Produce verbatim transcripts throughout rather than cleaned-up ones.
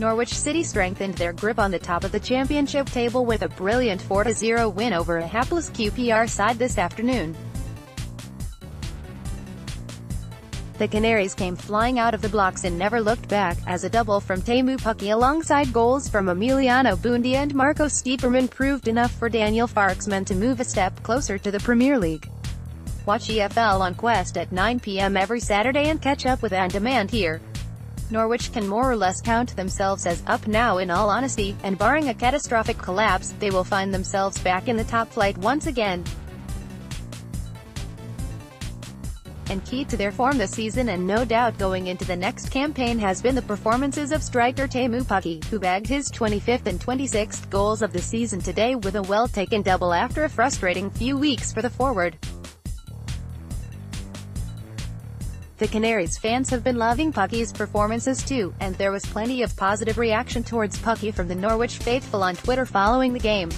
Norwich City strengthened their grip on the top of the Championship table with a brilliant four to zero win over a hapless Q P R side this afternoon. The Canaries came flying out of the blocks and never looked back, as a double from Teemu Pukki alongside goals from Emiliano Buendia and Marco Stiepermann proved enough for Daniel Farksman to move a step closer to the Premier League. Watch E F L on Quest at nine p m every Saturday and catch up with On Demand here. Norwich can more or less count themselves as up now, in all honesty, and barring a catastrophic collapse, they will find themselves back in the top flight once again. And key to their form this season and no doubt going into the next campaign has been the performances of striker Teemu Pukki, who bagged his twenty-fifth and twenty-sixth goals of the season today with a well-taken double after a frustrating few weeks for the forward. The Canaries fans have been loving Pukki's performances too, and there was plenty of positive reaction towards Pukki from the Norwich faithful on Twitter following the game.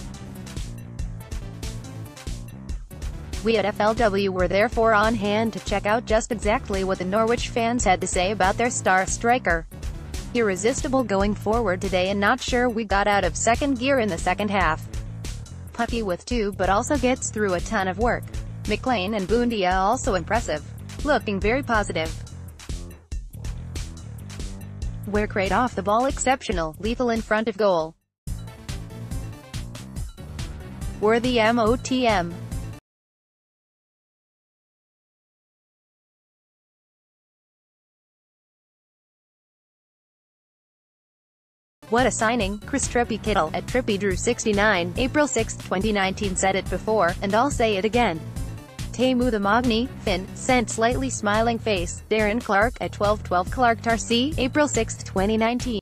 We at F L W were therefore on hand to check out just exactly what the Norwich fans had to say about their star striker. Irresistible going forward today, and not sure we got out of second gear in the second half. Pukki with two, but also gets through a ton of work. McLean and Buendia also impressive. Looking very positive. We're great off the ball, exceptional, lethal in front of goal. We're the M O T M. What a signing, Chris Trippie Kittle, at Trippie Drew sixty-nine, April sixth twenty nineteen said it before, and I'll say it again. Teemu the Magni, Finn, sent slightly smiling face, Darren Clark, at twelve twelve Clark Tarsi, April sixth twenty nineteen.